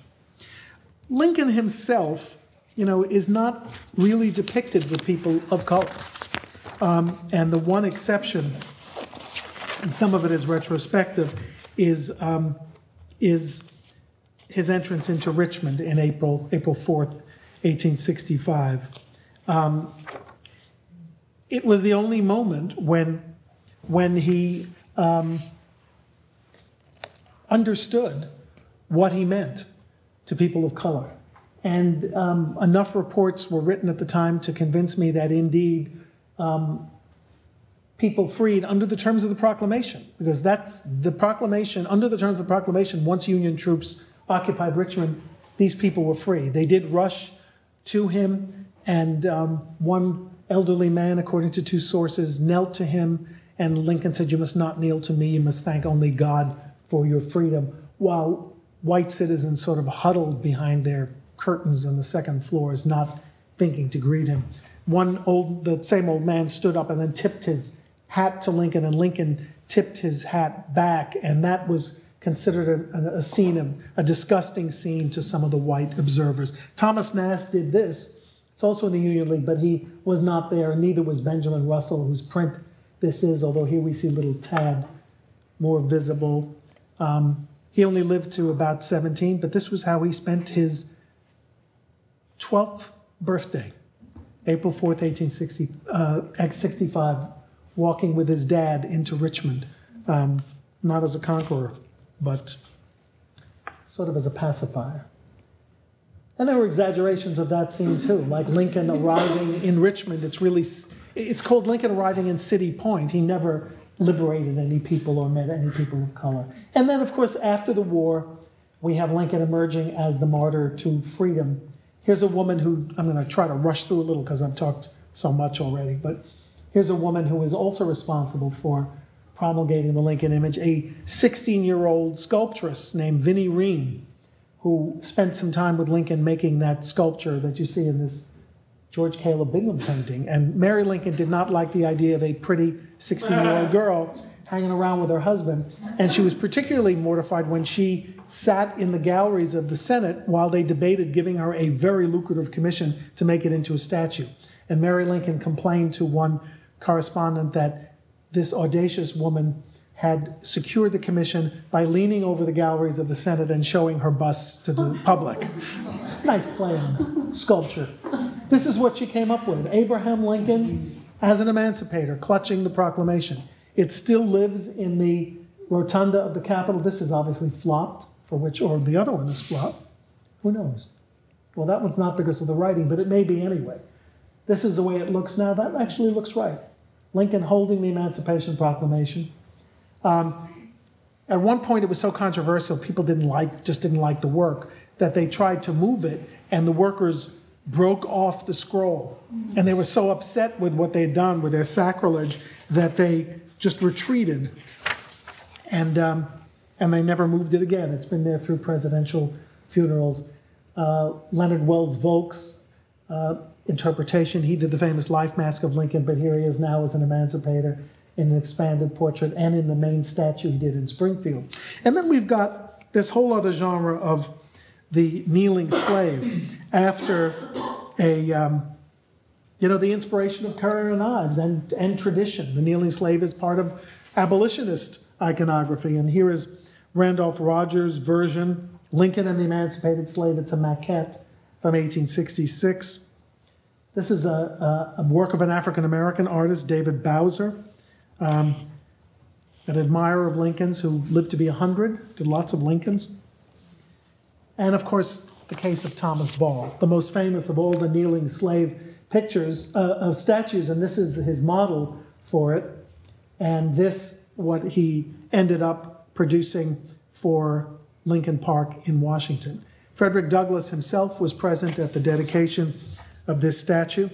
Lincoln himself, you know, is not really depicted with people of color. Um, and the one exception, and some of it is retrospective, is, um, is his entrance into Richmond in April, April fourth, eighteen sixty-five. Um, it was the only moment when, when he um, understood what he meant to people of color. And um, enough reports were written at the time to convince me that indeed um, people freed under the terms of the proclamation, because that's the proclamation, under the terms of the proclamation, once Union troops occupied Richmond, these people were free. They did rush to him, and um, one elderly man, according to two sources, knelt to him, and Lincoln said, "You must not kneel to me, you must thank only God for your freedom," while white citizens sort of huddled behind their curtains on the second floors, not thinking to greet him. One old, the same old man stood up and then tipped his hat to Lincoln, and Lincoln tipped his hat back, and that was considered a, a scene, of, a disgusting scene to some of the white observers. Thomas Nast did this. It's also in the Union League, but he was not there, and neither was Benjamin Russell, whose print this is, although here we see little Tad more visible. Um, he only lived to about seventeen, but this was how he spent his twelfth birthday, April fourth, eighteen sixty-five, uh, walking with his dad into Richmond, um, not as a conqueror, but sort of as a pacifier. And there were exaggerations of that scene too, like Lincoln arriving in Richmond. It's really, it's called Lincoln arriving in City Point. He never liberated any people or met any people of color. And then, of course, after the war, we have Lincoln emerging as the martyr to freedom. Here's a woman who, I'm going to try to rush through a little because I've talked so much already, but here's a woman who is also responsible for promulgating the Lincoln image, a sixteen-year-old sculptress named Vinnie Ream, who spent some time with Lincoln making that sculpture that you see in this George Caleb Bingham painting. And Mary Lincoln did not like the idea of a pretty sixteen-year-old girl. hanging around with her husband. And she was particularly mortified when she sat in the galleries of the Senate while they debated giving her a very lucrative commission to make it into a statue. And Mary Lincoln complained to one correspondent that this audacious woman had secured the commission by leaning over the galleries of the Senate and showing her busts to the public. It's a nice play on sculpture. This is what she came up with. Abraham Lincoln as an emancipator, clutching the proclamation. It still lives in the rotunda of the Capitol. This is obviously flopped, for which, or the other one is flopped. Who knows? Well, that one's not because of the writing, but it may be anyway. This is the way it looks now. That actually looks right. Lincoln holding the Emancipation Proclamation. Um, at one point, it was so controversial, people didn't like, just didn't like the work, that they tried to move it, and the workers broke off the scroll. And they were so upset with what they had done, with their sacrilege, that they just retreated. And, um, and they never moved it again. It's been there through presidential funerals. Uh, Leonard Wells Volk's uh, interpretation, he did the famous life mask of Lincoln, but here he is now as an emancipator in an expanded portrait and in the main statue he did in Springfield. And then we've got this whole other genre of the kneeling slave after a, um, you know, the inspiration of Currier and Ives and, and tradition. The kneeling slave is part of abolitionist iconography. And here is Randolph Rogers' version, Lincoln and the Emancipated Slave. It's a maquette from eighteen sixty-six. This is a, a work of an African-American artist, David Bowser, um, an admirer of Lincoln's who lived to be one hundred, did lots of Lincolns. And of course, the case of Thomas Ball, the most famous of all the kneeling slave pictures uh, of statues, and this is his model for it. And this, what he ended up producing for Lincoln Park in Washington. Frederick Douglass himself was present at the dedication of this statue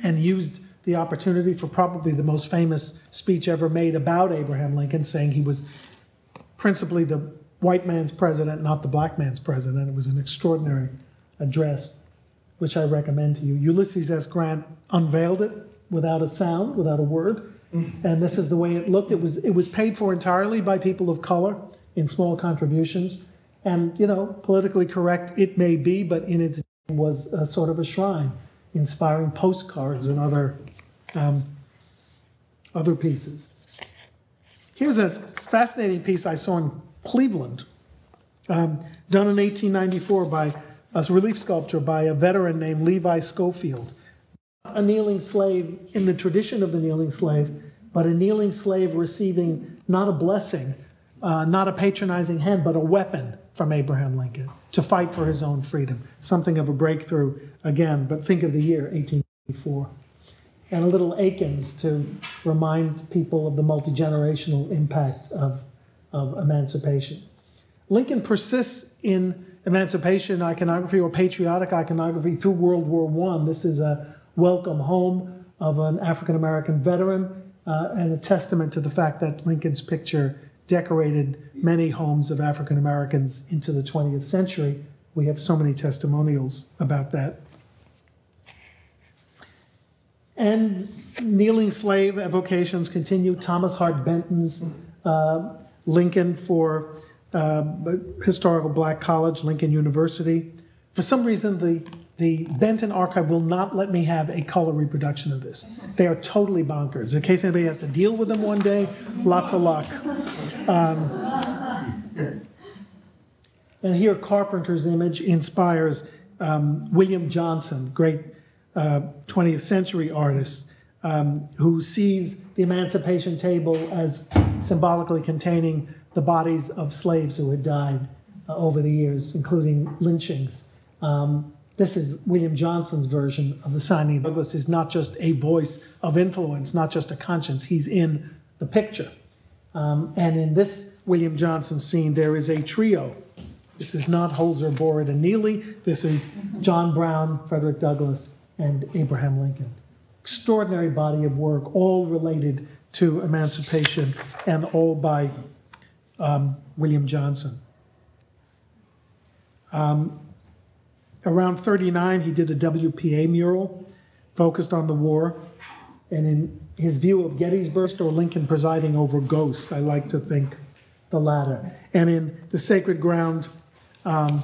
and used the opportunity for probably the most famous speech ever made about Abraham Lincoln, saying he was principally the white man's president, not the black man's president. It was an extraordinary address, which I recommend to you. Ulysses S. Grant unveiled it without a sound, without a word. And this is the way it looked. It was, it was paid for entirely by people of color in small contributions. And, you know, politically correct it may be, but in its day was a sort of a shrine, inspiring postcards and other, um, other pieces. Here's a fascinating piece I saw in Cleveland, um, done in eighteen ninety-four by a relief sculpture by a veteran named Levi Schofield. A kneeling slave in the tradition of the kneeling slave, but a kneeling slave receiving not a blessing, uh, not a patronizing hand, but a weapon from Abraham Lincoln to fight for his own freedom. Something of a breakthrough again, but think of the year, eighteen ninety-four. And a little Aikens to remind people of the multi-generational impact of of emancipation. Lincoln persists in emancipation iconography or patriotic iconography through World War One. This is a welcome home of an African-American veteran uh, and a testament to the fact that Lincoln's picture decorated many homes of African-Americans into the twentieth century. We have so many testimonials about that. And kneeling slave evocations continue. Thomas Hart Benton's uh, Lincoln for uh, Historical Black College, Lincoln University. For some reason, the, the Benton Archive will not let me have a color reproduction of this. They are totally bonkers. In case anybody has to deal with them one day, lots of luck. Um, and here, Carpenter's image inspires um, William Johnson, great uh, twentieth century artist, um, who sees the Emancipation Table as symbolically containing the bodies of slaves who had died uh, over the years, including lynchings. Um, this is William Johnson's version of the signing. Douglass is not just a voice of influence, not just a conscience. He's in the picture. Um, and in this William Johnson scene, there is a trio. This is not Holzer, Borrett, and Neely. This is John Brown, Frederick Douglass, and Abraham Lincoln. Extraordinary body of work, all related to emancipation, and all by um, William Johnson. Um, around thirty-nine, he did a W P A mural focused on the war. and in his view of Gettysburg, or Lincoln presiding over ghosts. I like to think the latter. And in The Sacred Ground um,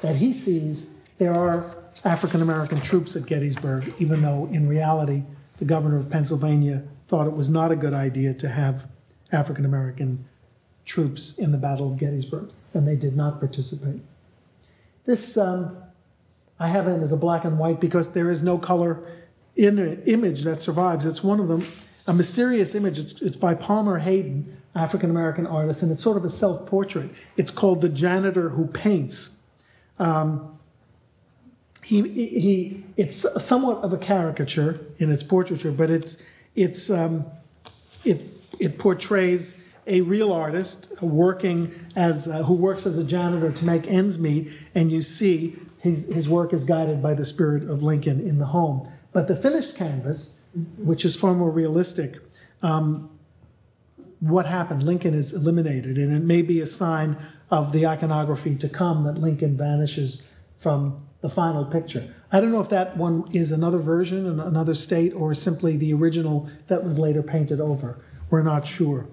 that he sees, there are African-American troops at Gettysburg, even though in reality, the governor of Pennsylvania thought it was not a good idea to have African-American troops in the Battle of Gettysburg, and they did not participate. This um, I have in as a black and white because there is no color in an image that survives. It's one of them, a mysterious image. It's, it's by Palmer Hayden, African-American artist, and it's sort of a self-portrait. It's called The Janitor Who Paints. Um, He, he, it's somewhat of a caricature in its portraiture, but it's, it's, um, it, it portrays a real artist working as, uh, who works as a janitor to make ends meet, and you see his, his work is guided by the spirit of Lincoln in the home. But the finished canvas, which is far more realistic, um, what happened? Lincoln is eliminated, and it may be a sign of the iconography to come that Lincoln vanishes from the final picture. I don't know if that one is another version in another state or simply the original that was later painted over. We're not sure.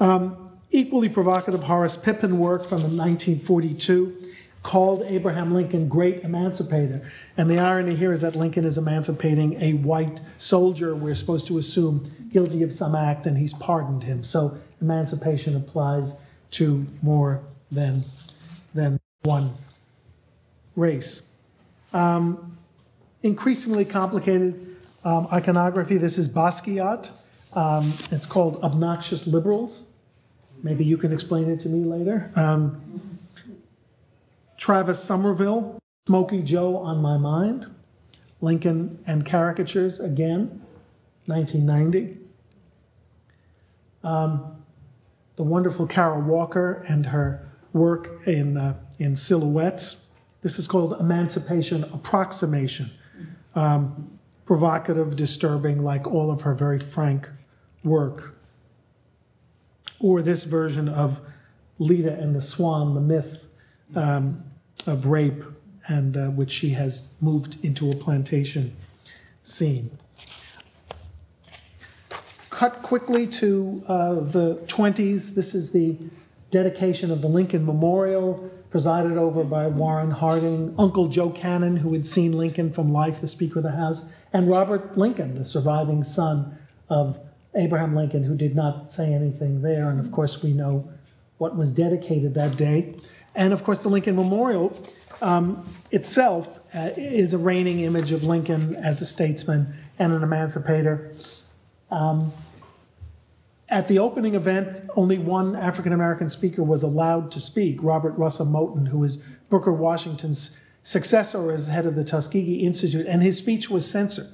Um, equally provocative Horace Pippin work from nineteen forty-two called Abraham Lincoln Great Emancipator. And the irony here is that Lincoln is emancipating a white soldier we're supposed to assume guilty of some act, and he's pardoned him. So emancipation applies to more than, than one race. Um, increasingly complicated um, iconography. This is Basquiat. Um, it's called Obnoxious Liberals. Maybe you can explain it to me later. Um, Travis Somerville, Smokey Joe on My Mind. Lincoln and Caricatures, again, nineteen ninety. Um, the wonderful Carol Walker and her work in, uh, in silhouettes. This is called Emancipation Approximation. Um, provocative, disturbing, like all of her very frank work. Or this version of Leda and the Swan, the myth um, of rape, and uh, which she has moved into a plantation scene. Cut quickly to uh, the twenties. This is the dedication of the Lincoln Memorial, presided over by Warren Harding, Uncle Joe Cannon, who had seen Lincoln from life, the Speaker of the House, and Robert Lincoln, the surviving son of Abraham Lincoln, who did not say anything there. And of course, we know what was dedicated that day. And of course, the Lincoln Memorial um, itself uh, is a reigning image of Lincoln as a statesman and an emancipator. Um, At the opening event, only one African-American speaker was allowed to speak, Robert Russell Moten, who is Booker Washington's successor as head of the Tuskegee Institute, and his speech was censored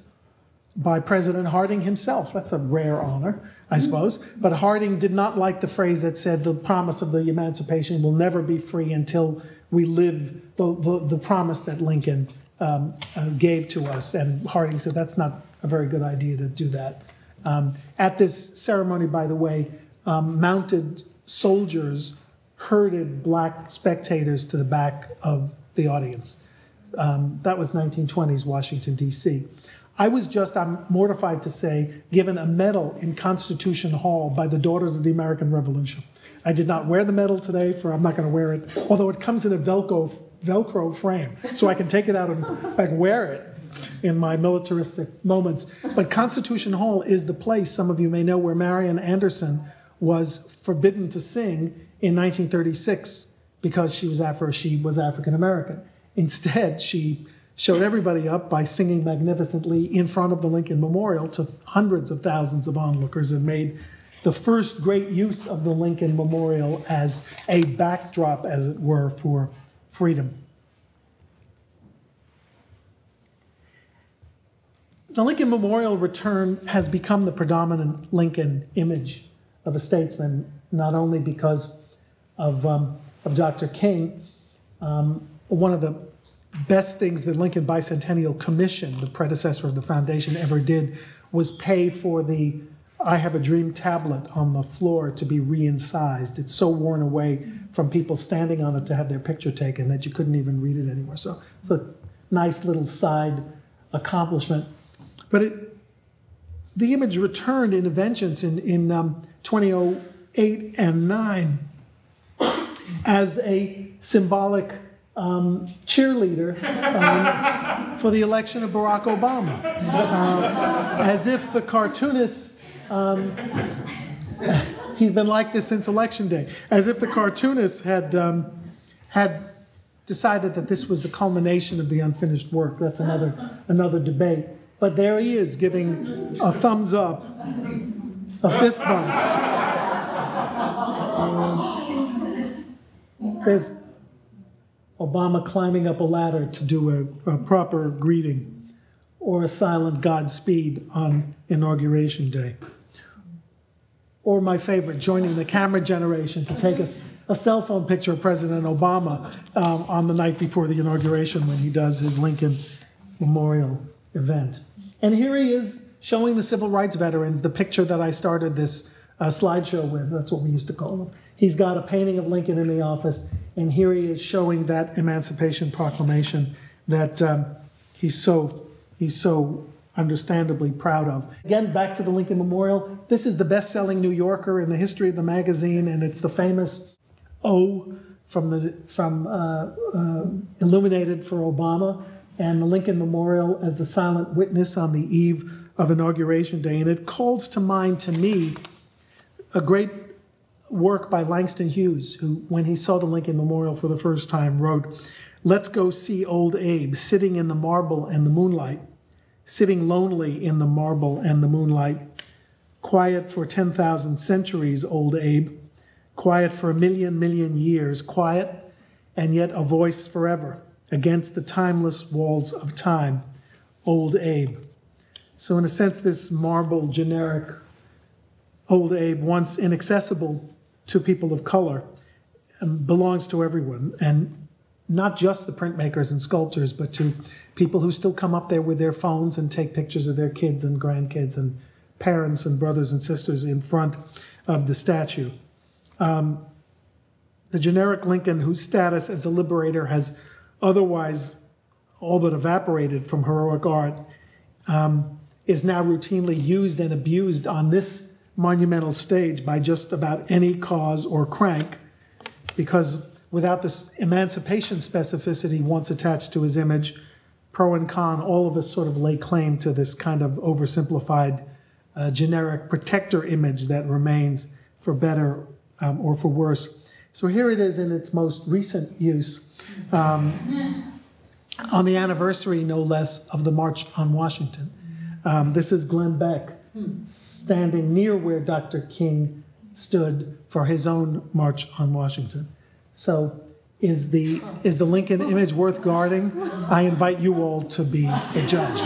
by President Harding himself. That's a rare honor, I suppose. But Harding did not like the phrase that said the promise of the emancipation will never be free until we live the, the, the promise that Lincoln um, uh, gave to us. And Harding said that's not a very good idea to do that. Um, at this ceremony, by the way, um, mounted soldiers herded black spectators to the back of the audience. Um, that was nineteen twenties Washington, D C I was just, I'm mortified to say, given a medal in Constitution Hall by the Daughters of the American Revolution. I did not wear the medal today, for I'm not going to wear it, although it comes in a Velcro, Velcro frame, so I can take it out and I can wear it in my militaristic moments. But Constitution Hall is the place, some of you may know, where Marian Anderson was forbidden to sing in nineteen thirty-six because she was, Afro, she was African-American. Instead, she showed everybody up by singing magnificently in front of the Lincoln Memorial to hundreds of thousands of onlookers and made the first great use of the Lincoln Memorial as a backdrop, as it were, for freedom. The Lincoln Memorial return has become the predominant Lincoln image of a statesman, not only because of, um, of Doctor King. Um, one of the best things the Lincoln Bicentennial Commission, the predecessor of the foundation, ever did was pay for the I Have a Dream tablet on the floor to be re-incised. It's so worn away from people standing on it to have their picture taken that you couldn't even read it anymore. So it's a nice little side accomplishment. But it The image returned in inventions in, in um, twenty oh eight and nine as a symbolic um, cheerleader um, for the election of Barack Obama, uh, as if the cartoonists, um, he's been like this since election day, as if the cartoonists had, um, had decided that this was the culmination of the unfinished work. That's another, another debate. But there he is, giving a thumbs up, a fist bump. Um, there's Obama climbing up a ladder to do a, a proper greeting or a silent Godspeed on Inauguration Day. Or my favorite, joining the camera generation to take a, a cell phone picture of President Obama um, on the night before the inauguration when he does his Lincoln Memorial event. And here he is showing the civil rights veterans the picture that I started this uh, slideshow with. That's what we used to call them. He's got a painting of Lincoln in the office, and here he is showing that Emancipation Proclamation that um, he's so he's so understandably proud of. Again, back to the Lincoln Memorial. This is the best-selling New Yorker in the history of the magazine, and it's the famous O from the from uh, uh, illuminated for Obama, and the Lincoln Memorial as the silent witness on the eve of Inauguration Day. And it calls to mind, to me, a great work by Langston Hughes, who, when he saw the Lincoln Memorial for the first time, wrote, "Let's go see old Abe sitting in the marble and the moonlight, sitting lonely in the marble and the moonlight, quiet for ten thousand centuries, old Abe, quiet for a million, million years, quiet and yet a voice forever. Against the timeless walls of time, old Abe." So in a sense, this marble, generic old Abe, once inaccessible to people of color, belongs to everyone, and not just the printmakers and sculptors, but to people who still come up there with their phones and take pictures of their kids and grandkids and parents and brothers and sisters in front of the statue. Um, the generic Lincoln, whose status as a liberator has otherwise all but evaporated from heroic art, um, is now routinely used and abused on this monumental stage by just about any cause or crank, because without this emancipation specificity once attached to his image, pro and con, all of us sort of lay claim to this kind of oversimplified, uh, generic protector image that remains for better um, or for worse. So here it is in its most recent use, um, on the anniversary, no less, of the March on Washington. Um, this is Glenn Beck standing near where Doctor King stood for his own March on Washington. So is the, is the Lincoln image worth guarding? I invite you all to be a judge.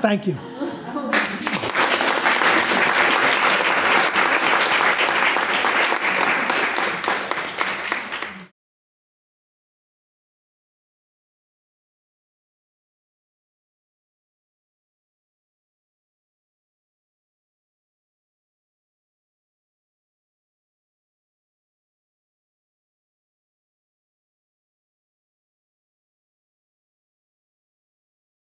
Thank you.